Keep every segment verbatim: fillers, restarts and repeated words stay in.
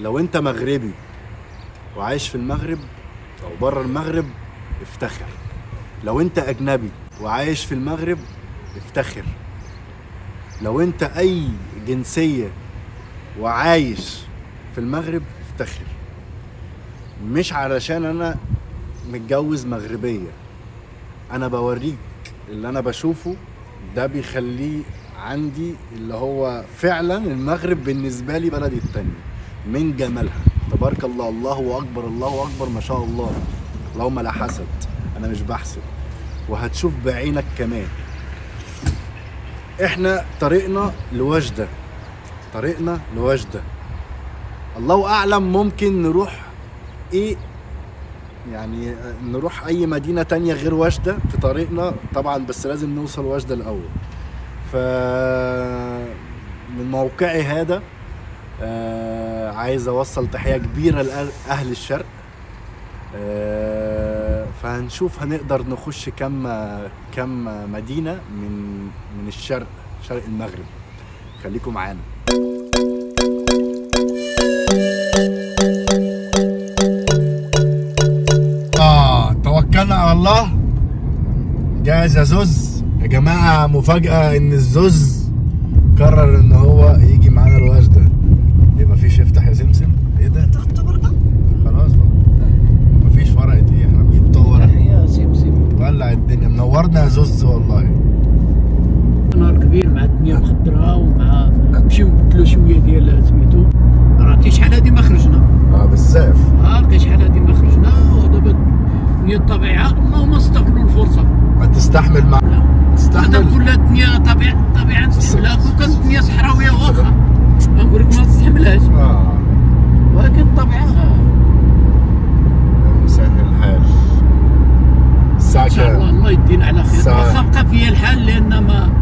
لو انت مغربي وعايش في المغرب او بره المغرب افتخر. لو انت اجنبي وعايش في المغرب افتخر. لو انت اي جنسية وعايش في المغرب افتخر. مش علشان انا متجوز مغربية، انا بوريك اللي انا بشوفه ده بيخليه عندي اللي هو فعلا المغرب بالنسبة لي بلدي التانية من جمالها. تبارك الله، الله اكبر، الله اكبر، ما شاء الله، اللهم لا حسد. انا مش بحسد وهتشوف بعينك كمان. احنا طريقنا لوجدة، طريقنا لوجدة، الله اعلم ممكن نروح ايه، يعني نروح اي مدينة تانية غير وجدة في طريقنا طبعا، بس لازم نوصل وجدة الاول. ف من موقعي هذا آه عايز اوصل تحية كبيرة لأهل الشرق. آه فهنشوف هنقدر نخش كم كم مدينة من من الشرق، شرق المغرب. خليكم معانا. آه توكلنا على الله. جاهز يا زوز؟ يا جماعة مفاجأة ان الزوز قرر ان هو يجي معانا الوجدة. مفيش يفتح يا سمسم؟ ايه ده؟ تحت بركه؟ خلاص بقى. مفيش فرقت ايه؟ احنا مش مطورين. يا سمسم ولع الدنيا، منورنا يا زوز والله. نهار كبير مع الدنيا مخدرها ومع نمشيو نبدلو شويه ديال سميتو. راه كاين شحال هادي ما خرجنا. اه بزاف. اه كاين شحال هادي ما خرجنا ودابا الدنيا الطبيعه، اللهم استغلوا الفرصه. ما تستحمل مع تستحمل. هذا كلها الدنيا طبيعه، الطبيعه نستحملها. كون كانت الدنيا صحراويه واخا نقول لك ما تستحملهاش، آه. ولكن الطبيعة مسهل الحال. الساعة إن شاء الله الله يدينا على خير. واخا بقى فيا الحال لأن ما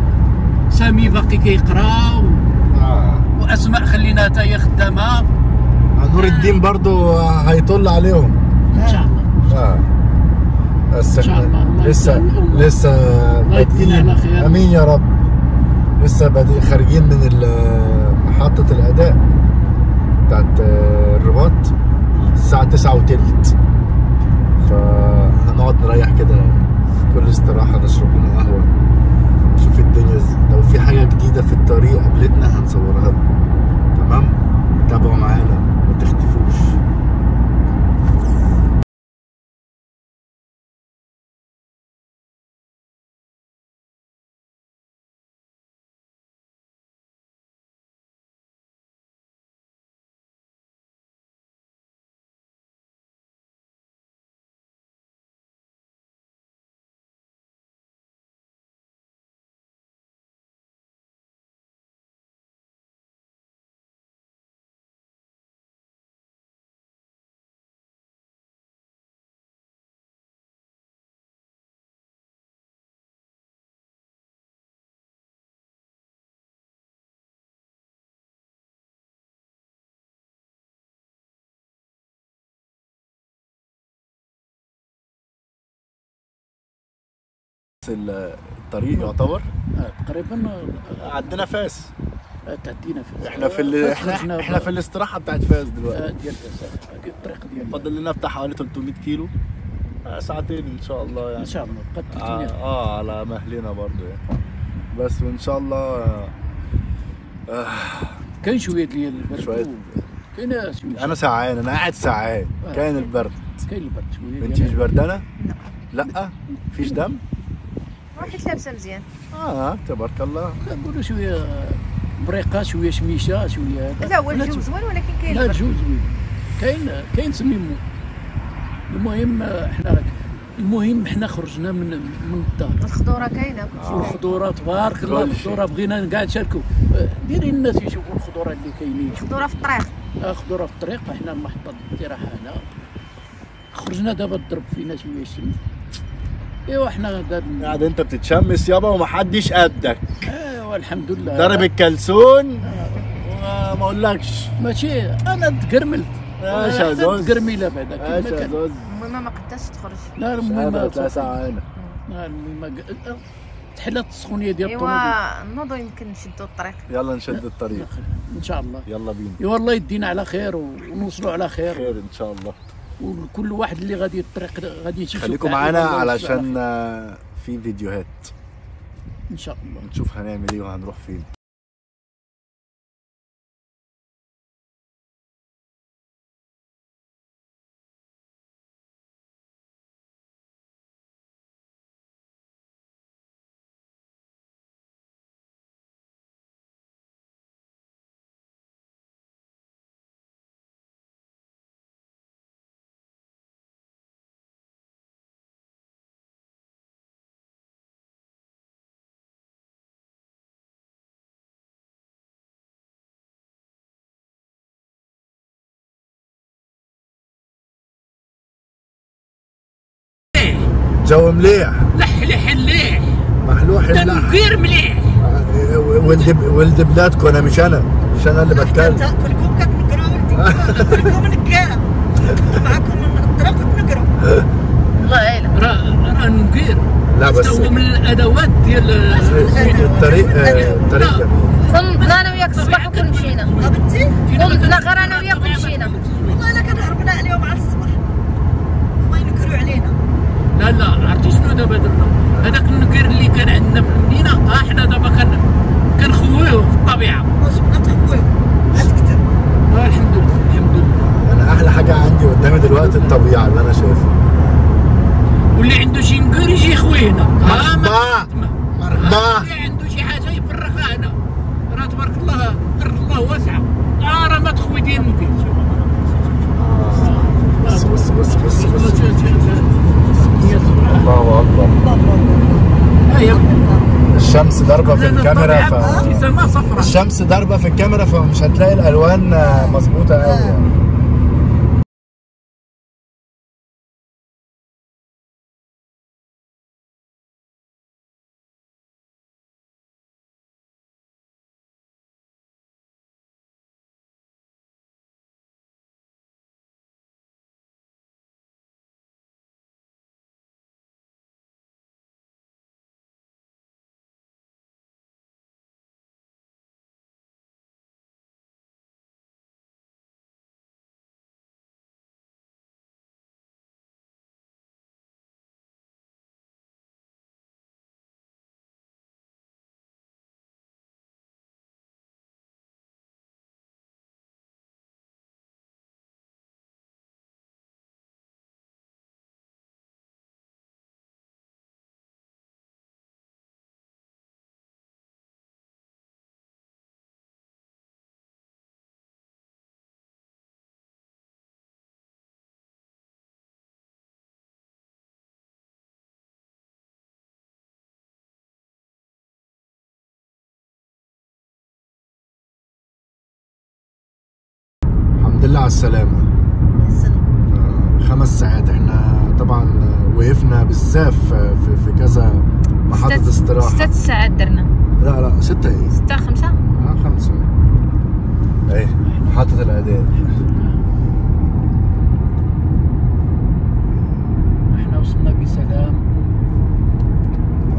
سامي باقي كيقرا و... آه. وأسماء خلينا حتى هي خدامة. نور الدين برضو هيطل عليهم. إن شاء الله. آه. إن شاء الله لسه لسه الله يدينا على خير. آمين يا رب. لسه بادئ خارجين من محطة الأداء بتاعت الرباط الساعة تسعة وتلت، فهنقعد نريح كده كل استراحة، نشرب لنا قهوة، نشوف الدنيا زي. لو في حاجة جديدة في الطريق قابلتنا هنصورها لكم، تمام؟ تابعوا معانا ما تختفوش. الطريق يعتبر تقريبا عندنا فاس، تعدينا فاس. احنا في ال... احنا, احنا في الاستراحه بتاعت فاس دلوقتي، ديال فاس الطريق ديال. فاضل لنا بتاع حوالي ثلاثمية كيلو، ساعتين ان شاء الله، يعني ان شاء الله قد ثلاثمية. اه على مهلنا برضه يعني، بس وان شاء الله. آه. كاين شويه ديال البرد شويه، كاين. انا سعان، انا قاعد سعان. كاين البرد، كاين البرد شويه. انت مش بردانه؟ لا لا مفيش دم، حيت لابسه مزيان. اه تبارك الله. كنقولوا شويه بريقه، شويه شميشه، شويه هذا. لا هو الجو زوين ولكن كاين. لا الجو زوين، كاين كاين سميمو. المهم احنا المهم احنا خرجنا من من الدار. الخضوره كاينه. آه. الخضوره تبارك الله، الخضوره بغينا كاع نشاركوا. ديري الناس يشوفوا الخضوره اللي كاينين. الخضوره في الطريق. اه خضوره في الطريق. احنا المحطه الاستراحه هنا. خرجنا دابا تضرب فينا شويه الشمس. ايوا احنا قاعد انت بتتشمس يابا ومحدش قدك. ايوا الحمد لله. ضرب الكلسون وما اقولكش. ماشي انا تقرملت. ماشي يا زوز. تقرميله بعدك. ماشي يا زوز. المهم ما قدرتش تخرج. لا المهم ما ساعه انا. المهم تحلات السخونيه ديال الطوموبيل. ايوا نوضوا يمكن نشدوا الطريق. يلا نشدوا الطريق ان شاء الله. يلا بينا. ايوا الله يدينا على خير ونوصلوا على خير. خير ان شاء الله. وكل واحد اللي غادي الطريق غادي يشوف. خليكم معنا علشان في فيديوهات ان شاء الله نشوف هنعمل ايه وهنروح فين. جو مليح لحلح مليح محلوح مليح تنفير مليح ولد ولد بلادكم. انا مش انا مش انا اللي بتكلم. كلكم كتنكروا كلكم نكاره معاكم الطريق تنكروا. الله يعينك. راه راه نكير. لا بس من الادوات ديال الطريق. الطريق قمنا انا وياك الصباح وكمشينا. قبلتي قمنا غير انا وياك ومشينا. والله الا كان هربنا اليوم على الصباح ما ينكروا علينا. لا لا عرفتي شنو دابا درنا؟ هذاك النكر اللي كان عندنا في المدينه اه حنا دابا كنخويوه في الطبيعه. جبنا تخويه عاد كثر. اه الحمد لله الحمد لله. انا احلى حاجه عندي قدامي دلوقتي الطبيعه اللي انا شايفها. واللي عنده شي نكر يجي يخويه هنا. مرحبا مرحبا. اللي عنده شي حاجه يفرخها هنا. راه تبارك الله ارض الله واسعه. اه راه ما تخوي ديال النكر. بص بص بص بص بص. الله اكبر. الشمس ضاربه في الكاميرا ف الشمس ضاربه في الكاميرا فمش هتلاقي الالوان مظبوطه قوي يعني. الحمد لله على السلامة. آه خمس ساعات احنا طبعا وقفنا بزاف في, في كذا محطة استراحة. ست ساعات درنا. لا لا ستة ايه؟ ستة خمسة؟ اه خمسة ايه محطة الأداء. احنا وصلنا بسلام.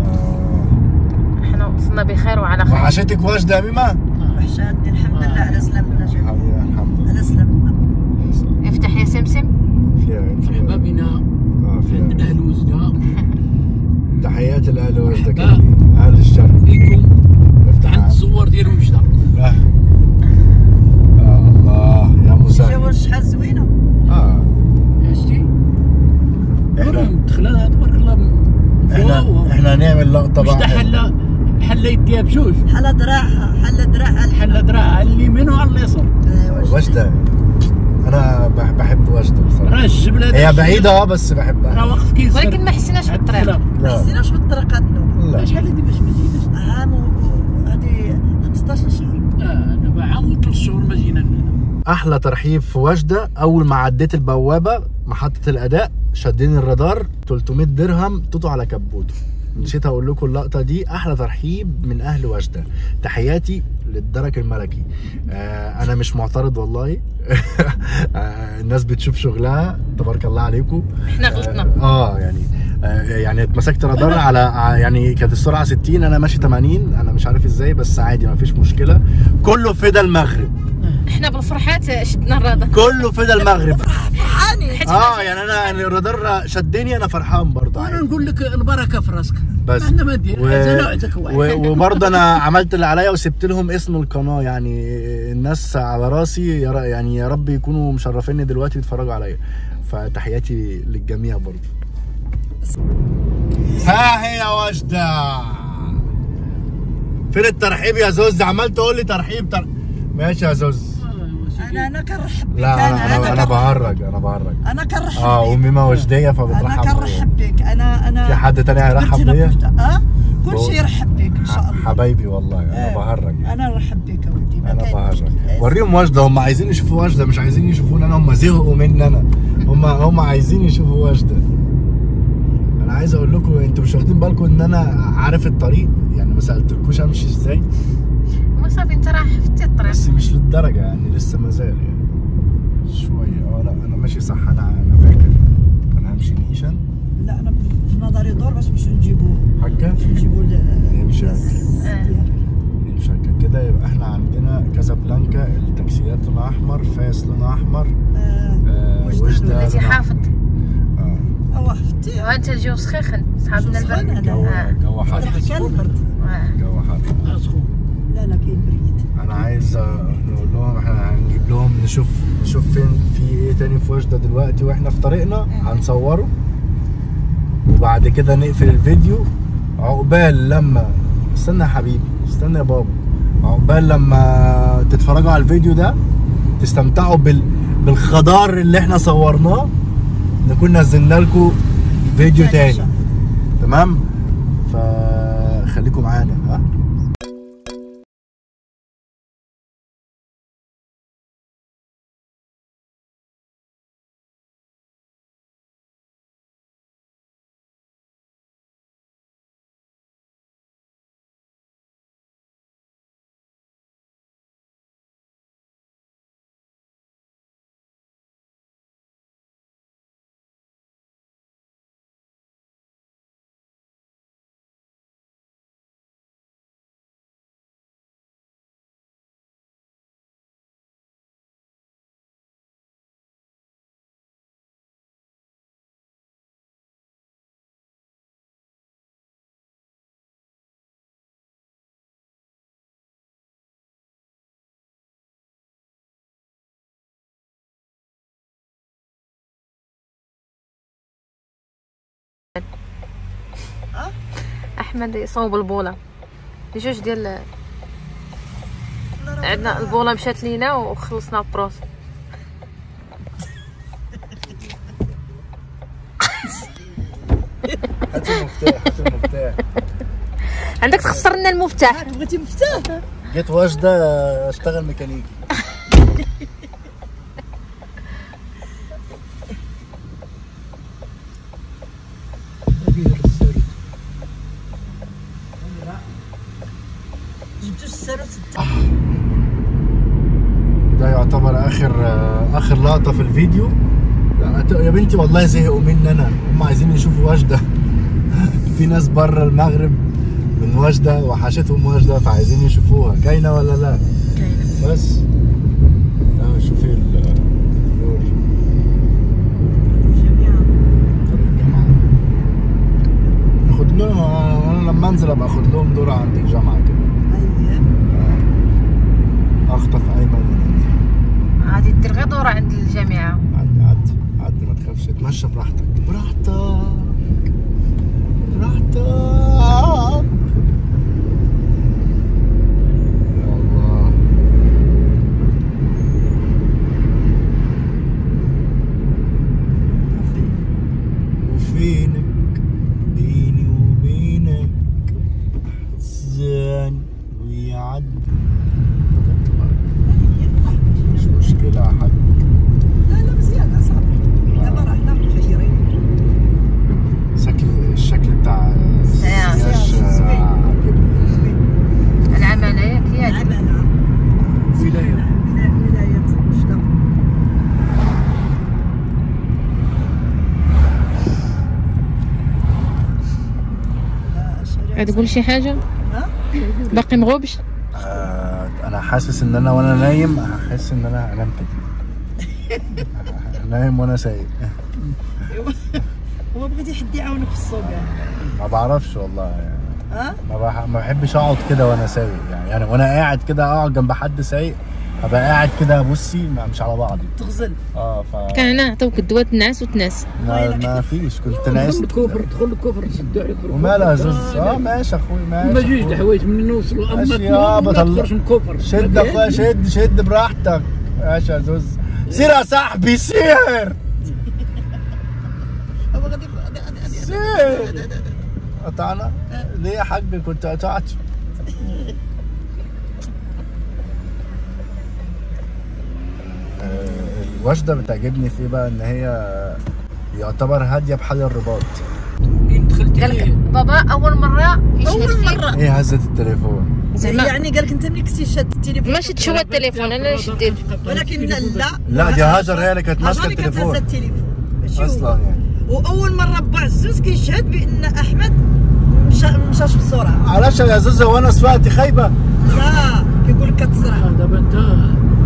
آه. احنا وصلنا بخير وعلى خير. وحشتك وجدة يا ميمة؟ وحشاتني الحمد لله على سلامتنا جميعا. الحمد لله على سلامتنا. افتح يا سمسم. فيها مرحبا بنا. اه فيها عند اهل وجده. تحيات لاهل وجده كاملين. اهل الشرق ليكم عند الزوار ديال وجده. اه الله يا مساعد. الجو شحال زوينه. اه عشتي؟ احنا دخلها تبارك الله احنا احنا نعمل لقطه بقى. حلة يديها بجوج حلة دراعها حلة دراعها حلة دراعها على اليمين وعلى اليسار. وجدة أنا بحب وجدة بصراحة. راه الجبل هذا هي بعيدة أه بس بحبها. راه وقت كيزيد ولكن ما حسيناش بالطريق. ما حسيناش بالطريق هذا. لا شحال هذه باش ما جيناش؟ عام هذه خمسطاش شهر. اه دابا عام وثلاث شهور ما جينا لهنا. أحلى ترحيب في وجدة. أول ما عديت البوابة محطة الأداء شادين الرادار ثلاثمية درهم توتو على كبوته. نسيت اقول لكم اللقطه دي احلى ترحيب من اهل وجده. تحياتي للدرك الملكي. آه انا مش معترض والله. آه الناس بتشوف شغلها تبارك الله عليكم. احنا غلطنا. آه, اه يعني يعني اتمسكت رادار على يعني كانت السرعه ستين انا ماشي تمانين، انا مش عارف ازاي بس عادي ما فيش مشكله. كله فدا المغرب، احنا بالفرحات شدنا الرادار، كله فدا المغرب. اه يعني انا يعني الرادار شدني انا فرحان برضه. انا نقول لك البركه في راسك بس احنا ما ندير وبرضه انا عملت اللي عليا وسبت لهم اسم القناه، يعني الناس على راسي يعني، يا رب يكونوا مشرفيني دلوقتي بيتفرجوا عليا، فتحياتي للجميع برضه. ها هي وجدة، فين الترحيب يا زوز؟ عمال تقول لي ترحيب تر... ماشي يا زوز. انا انا كنرحب بك. لا انا انا, أنا بهرج، انا بهرج انا كنرحب. اه امي ما وجديه فبترحب. انا كنرحب بك. انا انا في حد تاني هيرحب بيا؟ اه كل شيء يرحب بك ان شاء الله حبايبي والله. انا آه. بهرج انا نرحب بك يا ودي. انا بهرج. وريهم وجدة، هم عايزين يشوفوا وجدة مش عايزين يشوفوني انا، هم زهقوا مني انا، هم هم عايزين يشوفوا وجدة. انا عايز اقول لكم انتوا مش واخدين بالكم ان انا عارف الطريق، يعني ما سالتلكوش امشي ازاي. صافي انت رايح حفتي الطريق بس مش للدرجه يعني، لسه مازال يعني شويه. اه لا انا ماشي صح، انا انا فاكر انا همشي نيشان. لا انا في نظري دور بس باش نجيبوه هكا، باش نجيبوه نمشي نمشي هكا كده. يبقى احنا عندنا كازابلانكا، التاكسيات لونها احمر، فاس لونها احمر، وجدة التي حافظ. اه اه حفظتي وانت الجو سخيخن صحابنا البرد. الجو جو حار، الجو حار. لا لا كاين بريد. انا عايز نقول لهم احنا هنجيب لهم، نشوف نشوف فين في ايه تاني في وجدة دلوقتي، واحنا في طريقنا هنصوره وبعد كده نقفل الفيديو. عقبال لما استنى يا حبيبي، استنى يا بابا، عقبال لما تتفرجوا على الفيديو ده تستمتعوا بال... بالخضار اللي احنا صورناه، نكون نزلنا لكم فيديو تاني تمام. فخليكم معانا. ها احمد يصوب البوله بجوج ديال، عندنا البوله مشات لينا وخلصنا البروس. هات المفتاح، هات المفتاح، عندك تخسر لنا المفتاح. بغيتي مفتاح؟ جيت واجده اشتغل ميكانيكي. ده يعتبر اخر اخر لقطه في الفيديو يا بنتي. والله زهقوا مني انا، هم عايزين يشوفوا وجدة. في ناس بره المغرب من وجدة وحشتهم وجدة فعايزين يشوفوها. كاينه ولا لا؟ كاينه. بس اه شوفي النور جميعا الجامعه، ناخد لهم. انا لما انزل ابقى اخد لهم دور عند الجامعه كده، اخطف ايمن غادي دير غير دوره عند الجامعه. عاد عاد عاد ما تخافش، تمشى براحتك براحتك براحتك. يا الله وفينك بيني وبينك زاني ويعدي. لا حاجة. لا لا مزيان أصاحبي، دابا راه حنا مخيرين. هتقول شي حاجه؟ ها باقي مغوبش؟ آه انا حاسس ان انا وانا نايم هحس ان انا انام كده. نايم وانا سايق. هو بغيتي حد يعاونك في السوق يعني؟ ما بعرفش والله يعني. ها؟ ما, ما بحبش اقعد كده وانا سايق يعني, يعني وانا قاعد كده اقعد جنب حد سايق ابقى قاعد كده بصي مش على بعضي تغزل. اه ف كان عطوك الدواء تنعس وتنعس. ما, ما فيش كنت ناعس. دخل الكفر دخل الكفر شدوا عليك. ومالها زوز. اه ماشي اخوي ماشي. ما جوج الحوايج من نوصلوا اما ما تخرجش من الكفر. شد اخويا شد شد براحتك. ماشي يا زوز. سير يا صاحبي سير. سير. قطعنا؟ ليه يا حاج كنت قطعت؟ وجدة بتعجبني في بقى ان هي يعتبر هاديه بحال الرباط. منين دخلت لي؟ بابا اول مره يشهد فيك. ايه هزت التليفون؟ يعني قال لك انت ملي كنتي شاد التليفون؟ ماشي تشوه التليفون انا شديت ولكن لا لا دي هاجر هي اللي كانت ماسكه التليفون اصلا يعني. واول مره با الزوز كيشهد بان احمد مشى مشاش بسرعه. علاش يا زوزه وانا سواقتي خايبه؟ لا كيقول لك كتسرع. دابا انت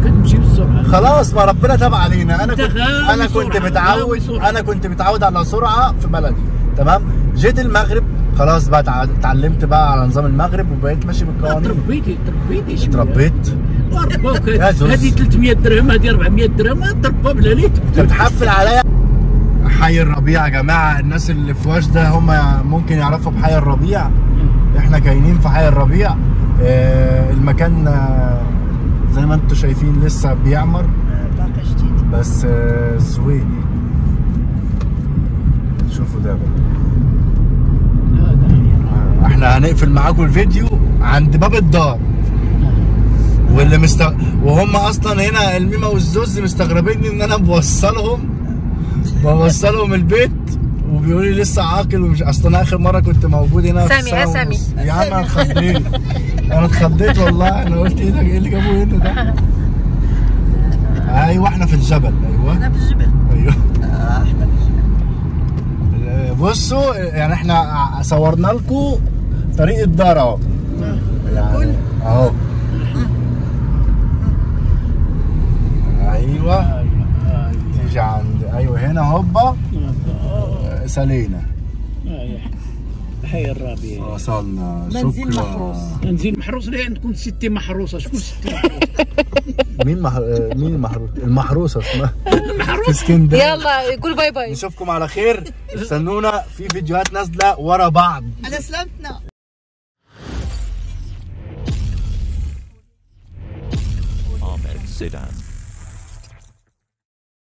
كتمشي بسرعه خلاص ما ربنا تاب علينا. انا كنت انا كنت متعود انا كنت متعود على سرعه في بلدي تمام. جيت المغرب خلاص بقى اتعلمت بقى على نظام المغرب وبقيت ماشي بالقوانين. تربيتي تربيتي تربيت رباك. هذه ثلاث مية درهم هذه أربع مية درهم تربى بلا ليت تتحفل عليا. حي الربيع يا جماعه الناس اللي في وجده هم ممكن يعرفوا بحي الربيع. احنا كاينين في حي الربيع. اه المكان زي ما انتم شايفين لسه بيعمر باقي جديد بس اه زوين. شوفوا ده بقى. احنا هنقفل معاكم الفيديو عند باب الدار واللي مستغ... وهم اصلا هنا الميمه والزوز مستغربين ان انا بوصلهم بوصلهم البيت وبيقول لي لسه عاقل ومش. اصل انا اخر مره كنت موجود هنا سامي يا سامي يا عم انا اتخضيت انا اتخضيت والله. انا قلت ايه ده ايه اللي جابوه هنا ده؟ ايوه احنا في الجبل. ايوه احنا في الجبل. ايوه اه احنا في الجبل. بصوا يعني احنا صورنا لكم طريق الدار اهو اهو. ايوه تيجي عند ايوه هنا هوبا سالينا حي الربيع وصلنا. منزل محروس. منزل محروس ليه عندكم ستي محروسه؟ شكون ستي محروسه؟ مين مح... مين المحروسه؟ المحروسه اسمها في اسكندريه. يلا قول باي باي. نشوفكم على خير. استنونا في فيديوهات نازله ورا بعض. على سلامتنا. Ahmed Zidane.